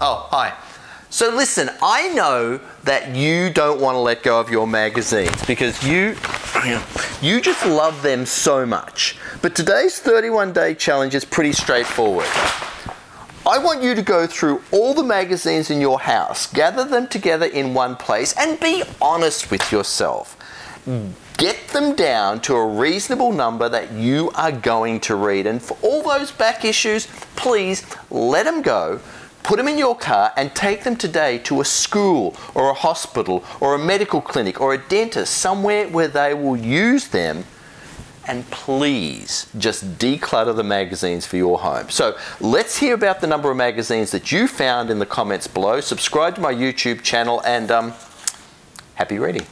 Oh, hi. So listen, I know that you don't want to let go of your magazines because you just love them so much. But today's 31-day challenge is pretty straightforward. I want you to go through all the magazines in your house, gather them together in one place, and be honest with yourself. Get them down to a reasonable number that you are going to read. And for all those back issues, please let them go. Put them in your car and take them today to a school or a hospital or a medical clinic or a dentist, somewhere where they will use them. And please just declutter the magazines for your home. So let's hear about the number of magazines that you found in the comments below. Subscribe to my YouTube channel and happy reading.